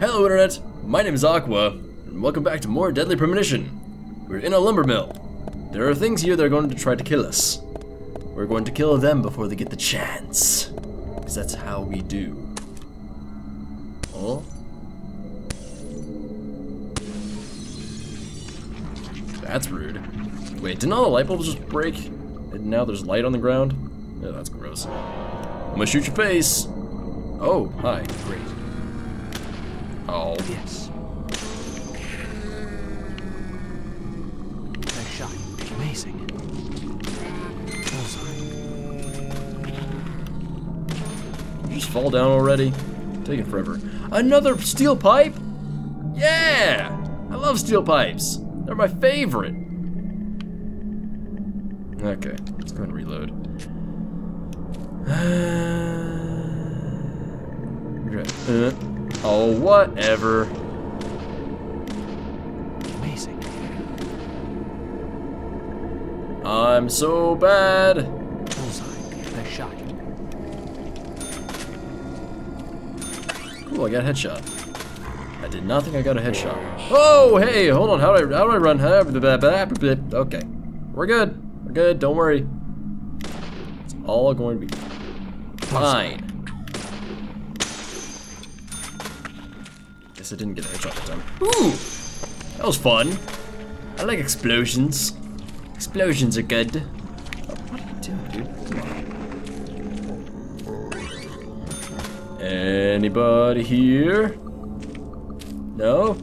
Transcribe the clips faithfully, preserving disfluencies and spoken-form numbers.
Hello Internet, my name is Aqua, and welcome back to more Deadly Premonition. We're in a lumber mill. There are things here that are going to try to kill us. We're going to kill them before they get the chance. Because that's how we do. Oh? That's rude. Wait, didn't all the light bulbs just break? And now there's light on the ground? Yeah, that's gross. I'm gonna shoot your face! Oh, hi. Great. Oh. Yes. That shot. Amazing. Bullseye. Just fall down already? Taking forever. Another steel pipe? Yeah! I love steel pipes. They're my favorite. Okay, let's go and reload. Uh, oh, whatever. Amazing. I'm so bad. Bullseye. Nice shot. Cool, I got a headshot. I did not think I got a headshot. Oh, hey, hold on. How do I how do I run? Okay, we're good. We're good. Don't worry. It's all going to be fine. I didn't get a headshot that time. Ooh! That was fun. I like explosions. Explosions are good. Oh, what are you doing, dude? Come on. Anybody here? No?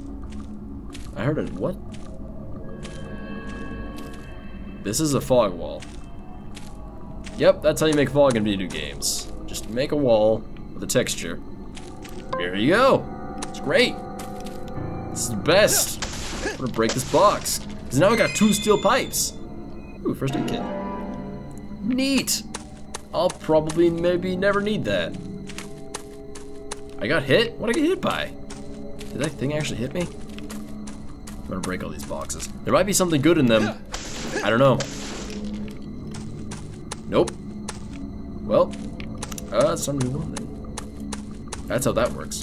I heard it. What? This is a fog wall. Yep, that's how you make fog in video games. Just make a wall with a texture. Here you go. Great! This is the best! I'm gonna break this box. Because now I got two steel pipes. Ooh, first aid kit. Neat! I'll probably maybe never need that. I got hit? What did I get hit by? Did that thing actually hit me? I'm gonna break all these boxes. There might be something good in them. I don't know. Nope. Well, uh, it's time to move on then. That's how that works.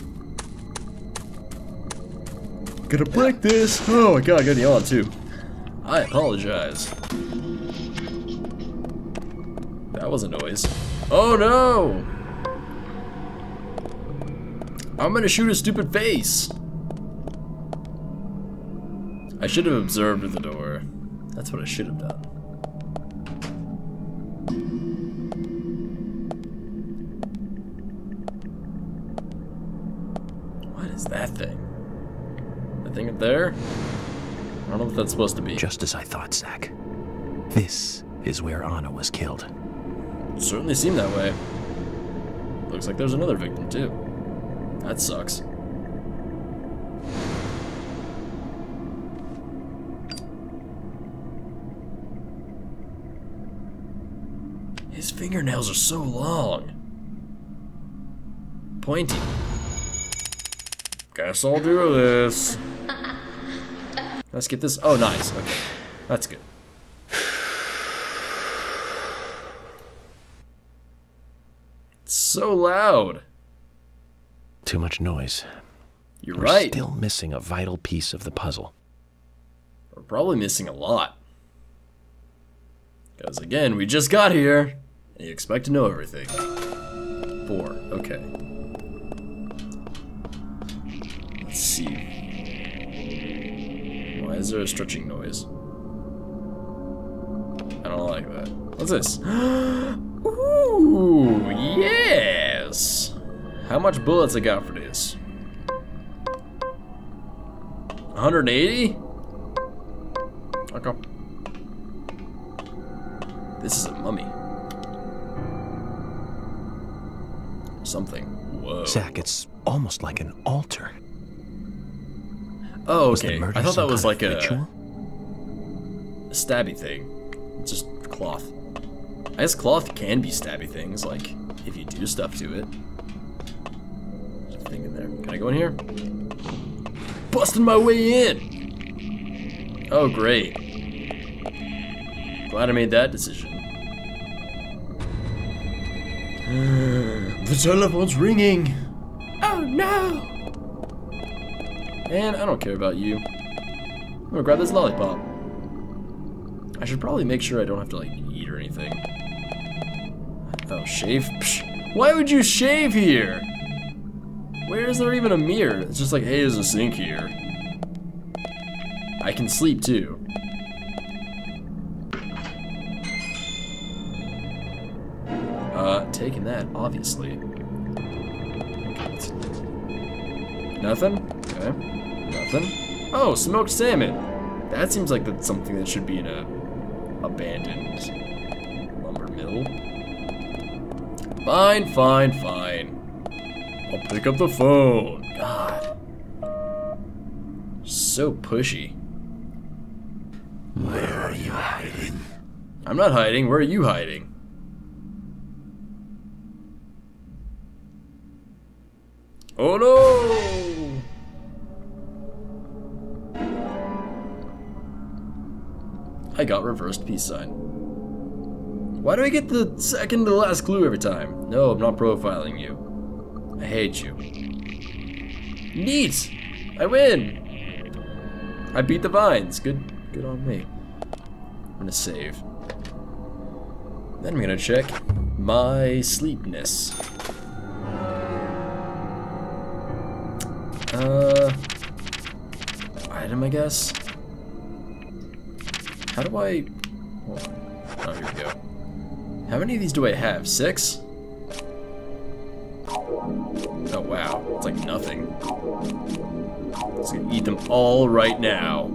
Gonna break this! Oh my god, I got yawn too. I apologize. That was a noise. Oh no! I'm gonna shoot a stupid face! I should have observed the door. That's what I should have done. What is that thing? Thing up there? I don't know what that's supposed to be. Just as I thought, Zack. This is where Anna was killed. It certainly seemed that way. Looks like there's another victim too. That sucks. His fingernails are so long. Pointy. Guess I'll do this. Let's get this. Oh, nice. Okay. That's good. It's so loud. Too much noise. You're We're right. Still missing a vital piece of the puzzle. We're probably missing a lot. Because again, we just got here. And you expect to know everything. Four. Okay. Let's see. Why is there a stretching noise? I don't like that. What's this? Ooh, yes! How much bullets I got for this? one hundred eighty? Okay. This is a mummy. Something. Whoa. Zack, it's almost like an altar. Oh, okay. I thought that was like a, a stabby thing. It's just cloth. I guess cloth can be stabby things, like if you do stuff to it. There's a thing in there. Can I go in here? Busting my way in! Oh, great. Glad I made that decision. The telephone's ringing! Oh, no! And I don't care about you. I'm gonna grab this lollipop. I should probably make sure I don't have to, like, eat or anything. Oh, shave? Psh. Why would you shave here? Where is there even a mirror? It's just like, hey, there's a sink here. I can sleep, too. Uh, taking that, obviously. Nothing? Okay. Nothing. Oh, smoked salmon! That seems like that's something that should be in a abandoned lumber mill. Fine, fine, fine. I'll pick up the phone. God. So pushy. Where are you hiding? I'm not hiding. Where are you hiding? Oh no! I got reversed peace sign. Why do I get the second to last clue every time? No, I'm not profiling you. I hate you. Neat! I win! I beat the vines. Good good on me. I'm gonna save. Then I'm gonna check my sleepness. Uh item, I guess. How do I... Oh, here we go. How many of these do I have? Six? Oh, wow. It's like nothing. I'm just gonna eat them all right now.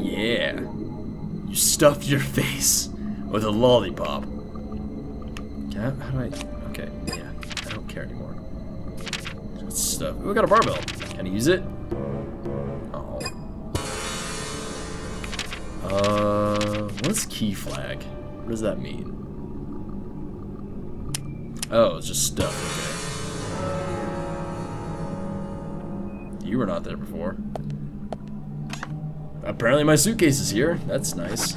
Yeah. You stuffed your face with a lollipop. How, how do I... Okay, yeah. I don't care anymore. Stuff. Ooh, I got a barbell. Can I use it? Uh, what's key flag? What does that mean? Oh, it's just stuff, okay. You were not there before. Apparently my suitcase is here, that's nice.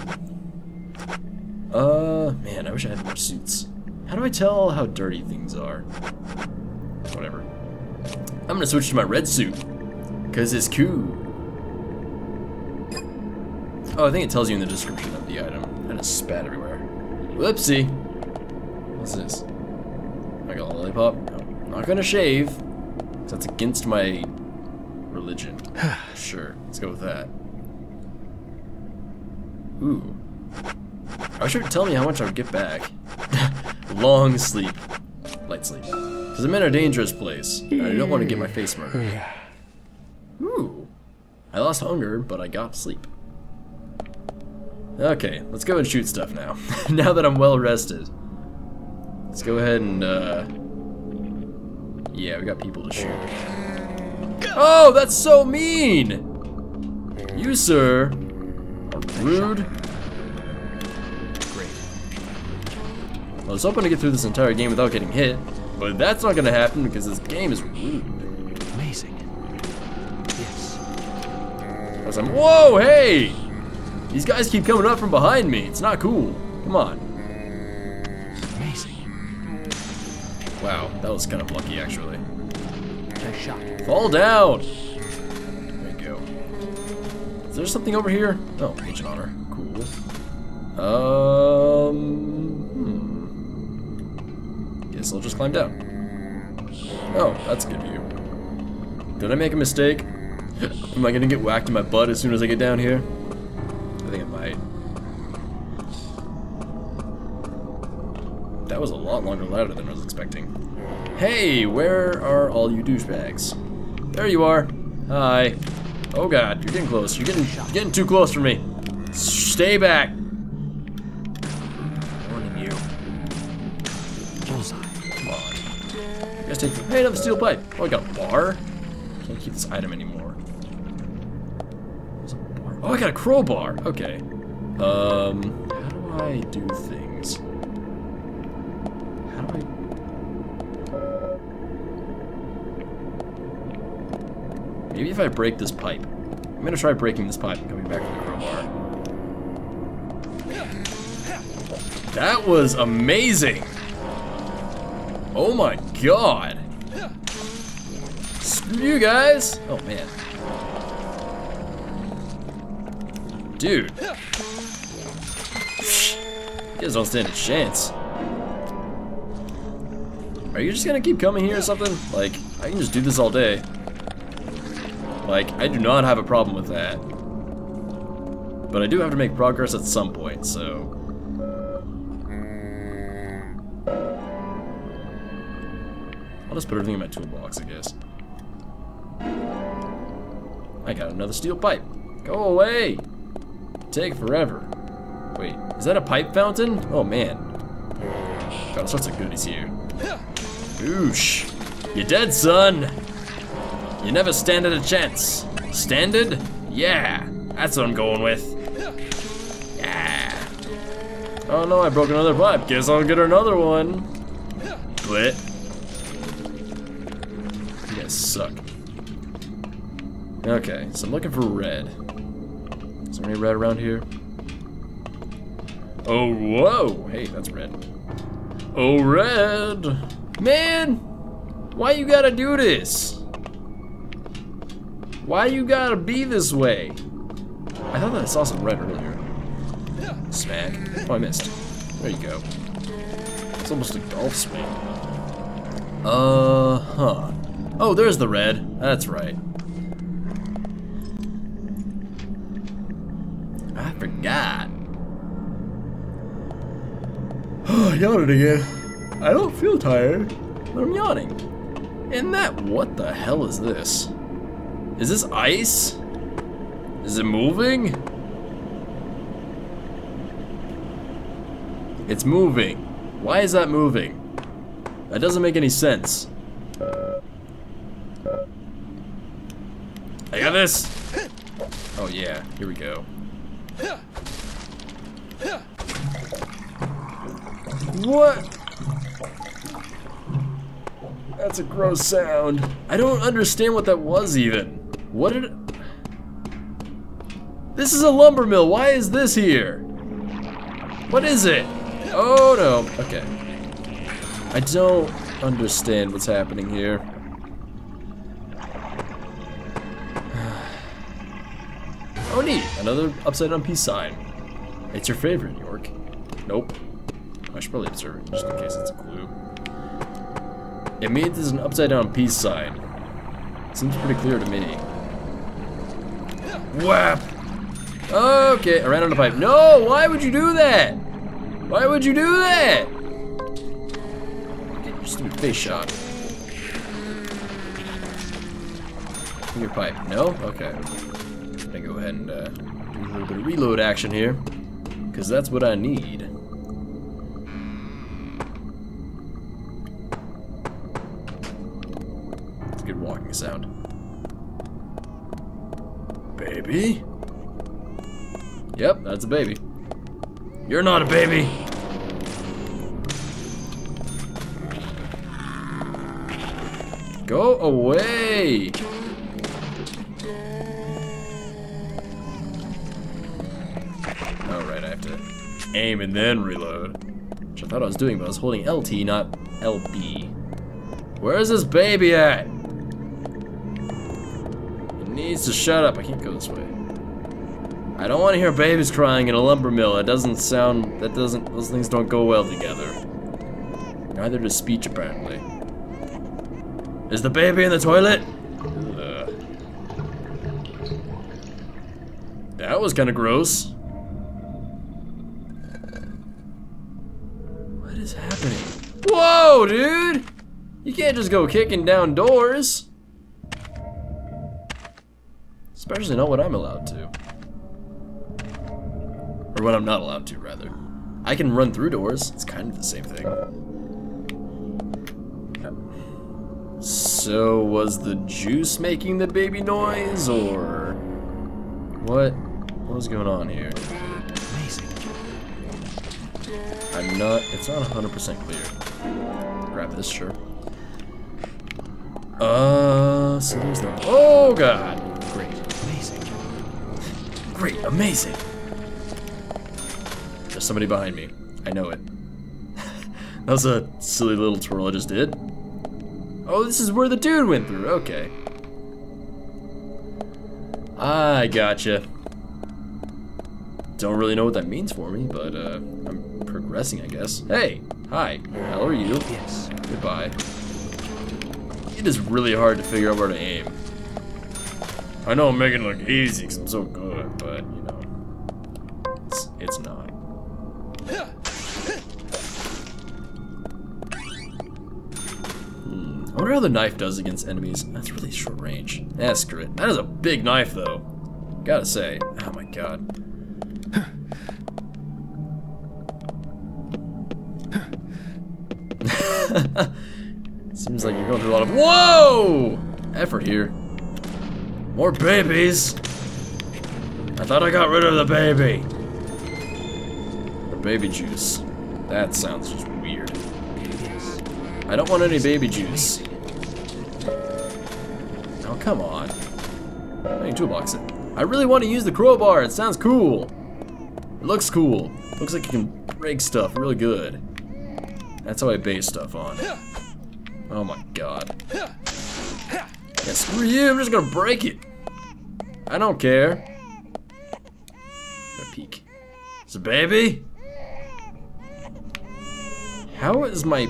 Uh, man, I wish I had more suits. How do I tell how dirty things are? Whatever. I'm gonna switch to my red suit, cause it's cool. Oh, I think it tells you in the description of the item. I just spat everywhere. Whoopsie! What's this? I got a lollipop. No. I'm not gonna shave, because that's against my religion. Sure, let's go with that. Ooh. I wish it would tell me how much I would get back. Long sleep. Light sleep. Because I'm in a dangerous place, and I don't want to get my face murdered. Ooh. I lost hunger, but I got sleep. Okay, let's go and shoot stuff now. Now that I'm well rested. Let's go ahead and, uh... yeah, we got people to shoot. Oh, that's so mean! You, sir, are rude. Great. I was hoping to get through this entire game without getting hit, but that's not gonna happen because this game is rude. Amazing. Yes. As I'm, whoa, hey! These guys keep coming up from behind me. It's not cool. Come on. Amazing. Wow, that was kind of lucky, actually. Nice shot. Fall down. There you go. Is there something over here? Oh, ancient honor. Cool. Um. Hmm. Guess I'll just climb down. Oh, that's a good view. Did I make a mistake? Am I gonna get whacked in my butt as soon as I get down here? I think it might. That was a lot longer, louder than I was expecting. Hey, where are all you douchebags? There you are. Hi. Oh God, you're getting close. You're getting you're getting too close for me. Stay back. Warning you. Bullseye. Come on. You guys take. Hey, another steel pipe. Oh, I got a bar. Can't keep this item anymore. Oh, I got a crowbar. Okay. Um, how do I do things? How do I? Maybe if I break this pipe. I'm gonna try breaking this pipe and coming back with the crowbar. That was amazing. Oh my God. you guys. Oh man. Dude. You guys don't stand a chance. Are you just gonna keep coming here or something? Like, I can just do this all day. Like, I do not have a problem with that. But I do have to make progress at some point, so. I'll just put everything in my toolbox, I guess. I got another steel pipe. Go away! Take forever. Wait, is that a pipe fountain? Oh man. Got all sorts of goodies here. Oosh. You're dead, son! You never stand a chance. Standard? Yeah! That's what I'm going with. Yeah! Oh no, I broke another pipe. Guess I'll get another one. But. Suck. Okay, so I'm looking for red. Is there any red around here? Oh, whoa! Hey, that's red. Oh, red! Man! Why you gotta do this? Why you gotta be this way? I thought that I saw some red earlier. Smack. Oh, I missed. There you go. It's almost a golf swing. Uh huh. Oh, there's the red. That's right. I forgot. Oh, I yawned again. I don't feel tired, but I'm yawning. And that, what the hell is this? Is this ice? Is it moving? It's moving. Why is that moving? That doesn't make any sense. I got this! Oh yeah, here we go. What? That's a gross sound. I don't understand what that was even. What did it... This is a lumber mill, why is this here? What is it? Oh no, okay. I don't understand what's happening here. Oh neat, another upside down peace sign. It's your favorite, York. Nope. I should probably observe it just in case it's a clue. It means it's an upside down peace sign. Seems pretty clear to me. Whap! Okay, I ran out of pipe. No, why would you do that? Why would you do that? Get your stupid face shot. Give me your pipe. No? Okay. I'm gonna go ahead and uh, do a little bit of reload action here, because that's what I need. It's a good walking sound. Baby? Yep, that's a baby. You're not a baby! Go away! Aim and then reload, which I thought I was doing, but I was holding L T, not L B. Where is this baby at? It needs to shut up. I can't go this way. I don't want to hear babies crying in a lumber mill. It doesn't sound. That doesn't. Those things don't go well together. Neither does speech, apparently. Is the baby in the toilet? Ugh. That was kind of gross. Whoa, dude! You can't just go kicking down doors. Especially not when I'm allowed to. Or when I'm not allowed to, rather. I can run through doors. It's kind of the same thing. So, was the juice making the baby noise, or... What? What was going on here? Amazing. I'm not... It's not one hundred percent clear. Grab this, sure. Uh, so there's the. Oh god! Great, amazing. Great, amazing. There's somebody behind me. I know it. That was a silly little twirl I just did. Oh, this is where the dude went through. Okay. I gotcha. Don't really know what that means for me, but uh, I'm progressing, I guess. Hey, hi, how are you? Yes. Goodbye. It is really hard to figure out where to aim. I know I'm making it look easy because I'm so good, but you know, it's, it's not. Hmm. I wonder how the knife does against enemies. That's really short range. Yeah, screw it. That is a big knife, though. Gotta say. Oh my god. Seems like you're going through a lot of whoa effort here. More babies. I thought I got rid of the baby. The baby juice. That sounds just weird. I don't want any baby juice. Oh come on. I need to toolbox it. I really want to use the crowbar. It sounds cool. It looks cool. It looks like you can break stuff really good. That's how I base stuff on. Oh my god. Yeah, screw you, I'm just gonna break it. I don't care. I'm gonna peek. It's a baby? How is my...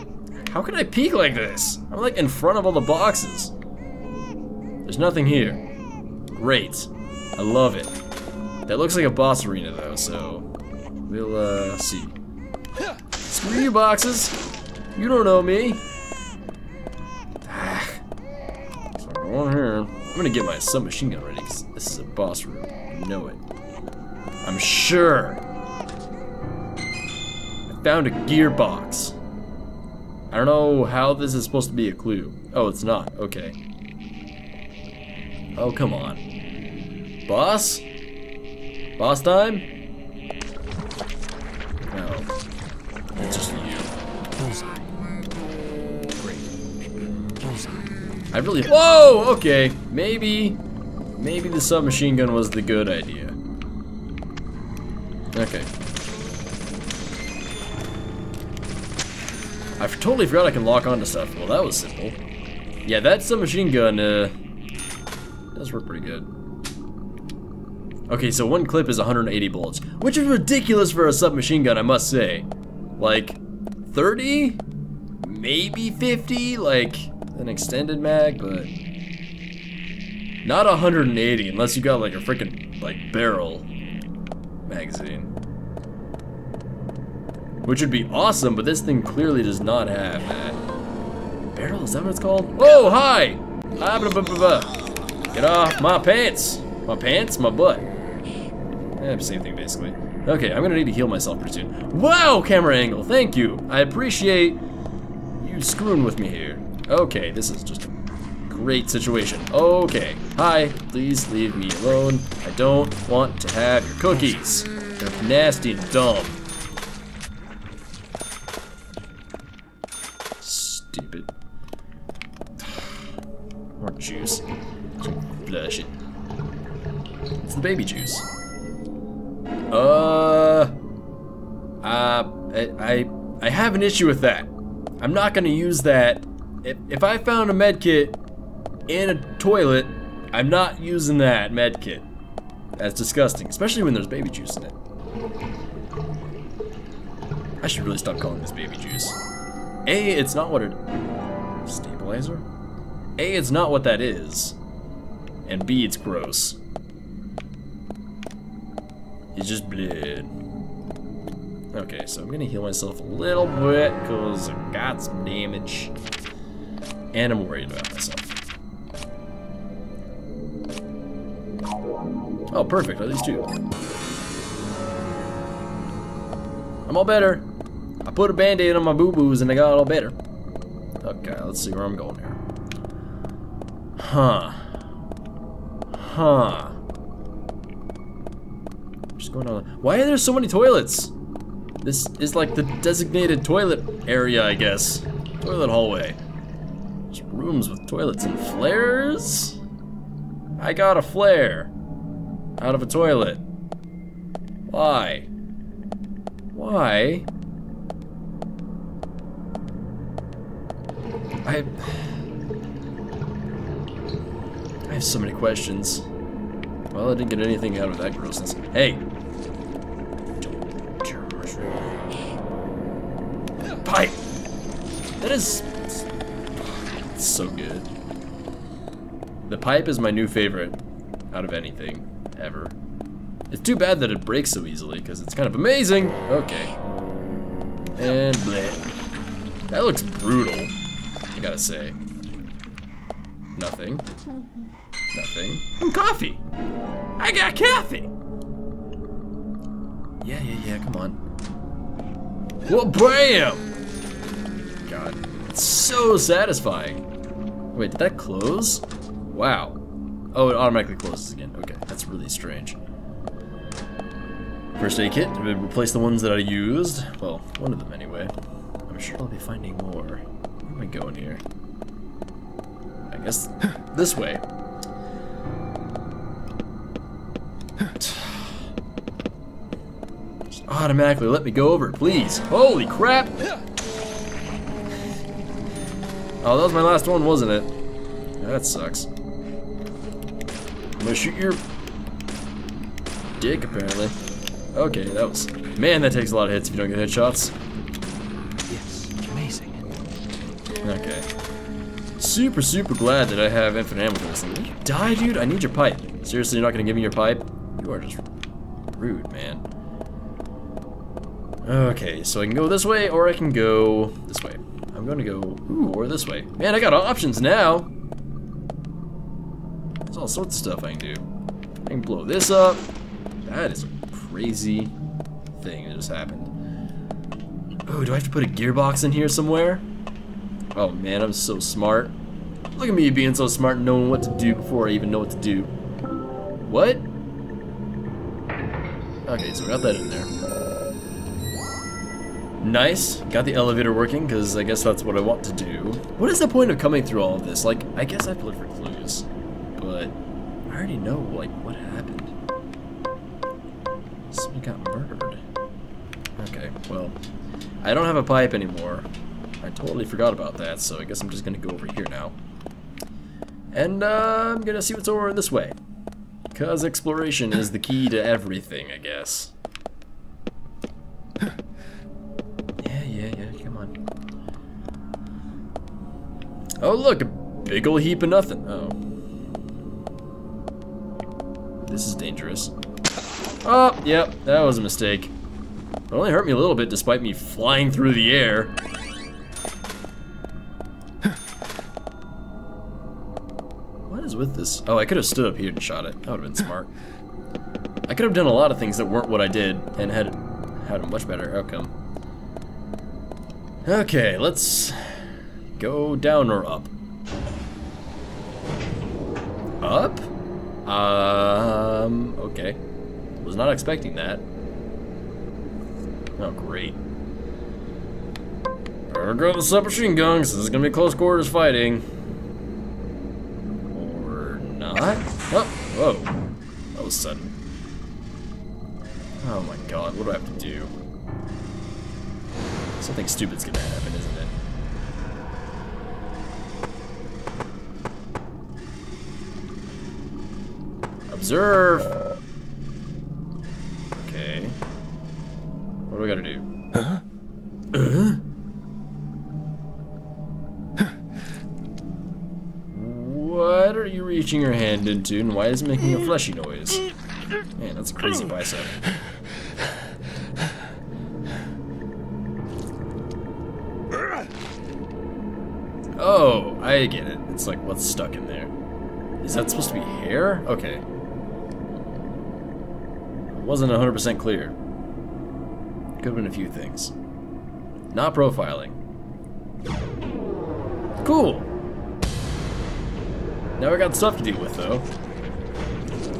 How can I peek like this? I'm like in front of all the boxes. There's nothing here. Great. I love it. That looks like a boss arena though, so... We'll, uh, see. Screw you boxes. You don't know me. I'm gonna get my submachine gun ready because this is a boss room. I know it. I'm sure. I found a gearbox. I don't know how this is supposed to be a clue. Oh, it's not. Okay. Oh, come on. Boss? Boss time? No. It's just you. Bullseye. Great. Bullseye. I really- whoa! Okay, maybe... Maybe the submachine gun was the good idea. Okay. I totally forgot I can lock onto stuff. Well, that was simple. Yeah, that submachine gun, uh... does work pretty good. Okay, so one clip is one hundred eighty bullets, which is ridiculous for a submachine gun, I must say. Like, thirty? Maybe fifty? Like... an extended mag, but not one hundred eighty unless you got like a freaking like barrel magazine, which would be awesome, but this thing clearly does not have that. Barrel, is that what it's called? Oh, hi! Ah, blah, blah, blah, blah. Get off my pants! My pants? My butt. Eh, same thing basically. Okay, I'm gonna need to heal myself pretty soon. Wow, camera angle, thank you. I appreciate you screwing with me here. Okay, this is just a great situation. Okay, hi, please leave me alone. I don't want to have your cookies. They're nasty and dumb. Stupid. More juice. Flush it. It's the baby juice. Uh, uh, I, I, I have an issue with that. I'm not gonna use that. If, if I found a med kit in a toilet, I'm not using that med kit. That's disgusting, especially when there's baby juice in it. I should really stop calling this baby juice. A, it's not what it... Stabilizer? A, it's not what that is. And B, it's gross. It's just blood. Okay, so I'm gonna heal myself a little bit, cause I got some damage. And I'm worried about myself. Oh, perfect. At least two. I'm all better. I put a band-aid on my boo-boos and I got all better. Okay, let's see where I'm going here. Huh. Huh. Just going on. Why are there so many toilets? This is like the designated toilet area, I guess. Toilet hallway. Rooms with toilets and flares? I got a flare out of a toilet. Why? Why? I... I have so many questions. Well, I didn't get anything out of that grossness. Hey! Pipe! That is... It's so good. The pipe is my new favorite out of anything ever. It's too bad that it breaks so easily, because it's kind of amazing. Okay. And bleh. That looks brutal, I gotta say. Nothing. Nothing. And coffee! I got coffee! Yeah, yeah, yeah, come on. Well, bam! God, it's so satisfying. Wait, did that close? Wow. Oh, it automatically closes again. Okay, that's really strange. First aid kit, replace the ones that I used. Well, one of them anyway. I'm sure I'll be finding more. Where am I going here? I guess this way. Just automatically let me go over, please. Holy crap! Oh, that was my last one, wasn't it? That sucks. I'm gonna shoot your dick, apparently. Okay, that was... Man, that takes a lot of hits if you don't get headshots. Yes, amazing. Okay. Super, super glad that I have infinite ammo for this thing. Did you die, dude? I need your pipe. Seriously, you're not gonna give me your pipe? You are just rude, man. Okay, so I can go this way, or I can go this way. I'm gonna go... Ooh, or this way. Man, I got options now! There's all sorts of stuff I can do. I can blow this up. That is... crazy thing that just happened. Oh, do I have to put a gearbox in here somewhere? Oh man, I'm so smart. Look at me being so smart and knowing what to do before I even know what to do. What? Okay, so I got that in there. Nice. Got the elevator working because I guess that's what I want to do. What is the point of coming through all of this? Like, I guess I have to look for clues, but I already know, like, what happened. Somebody got murdered. Okay, well, I don't have a pipe anymore. I totally forgot about that, so I guess I'm just gonna go over here now. And uh, I'm gonna see what's over this way. Because exploration is the key to everything, I guess. Yeah, yeah, yeah, come on. Oh, look, a big ol' heap of nothing. Oh. This is dangerous. Oh, yep, that was a mistake. It only hurt me a little bit despite me flying through the air. What is with this? Oh, I could have stood up here and shot it. That would have been smart. I could have done a lot of things that weren't what I did and had, had a much better outcome. Okay, let's go down or up. Up? Um, okay. Was not expecting that. Oh, great. Better grab the submachine gun, because this is going to be close quarters fighting. Or not. Oh, whoa. That was sudden. Oh my god, what do I have to do? Something stupid's going to happen, isn't it? Observe! What do we gotta do? Huh? Uh? What are you reaching your hand into, and why is it making a fleshy noise? Man, that's a crazy bicep. Oh, I get it. It's like what's stuck in there. Is that supposed to be hair? Okay. It wasn't one hundred percent clear. Could have been a few things. Not profiling. Cool! Now we got stuff to deal with, though.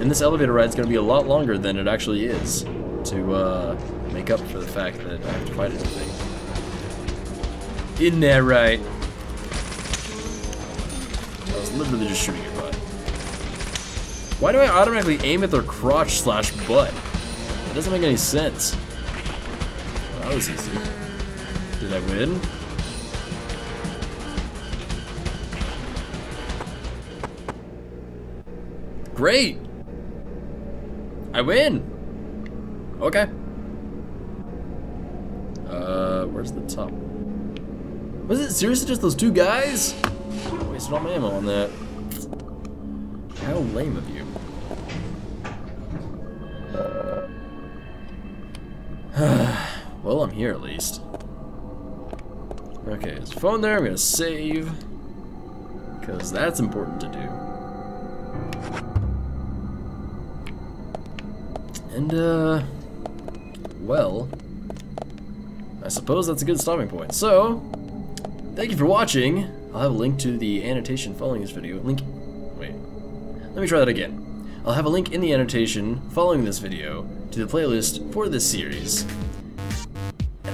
And this elevator ride's gonna be a lot longer than it actually is to uh, make up for the fact that I have to fight anything. Isn't that right? I was literally just shooting your butt. Why do I automatically aim at their crotch slash butt? That doesn't make any sense. That was easy. Did I win? Great! I win! Okay. Uh, where's the top? Was it seriously just those two guys? I wasted all my ammo on that. How lame of you. Well, I'm here at least. Okay, there's a phone there. I'm gonna save. Because that's important to do. And, uh... well... I suppose that's a good stopping point. So, thank you for watching. I'll have a link to the annotation following this video. Link... Wait. Let me try that again. I'll have a link in the annotation following this video to the playlist for this series. And